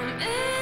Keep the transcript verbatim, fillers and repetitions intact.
I'm in.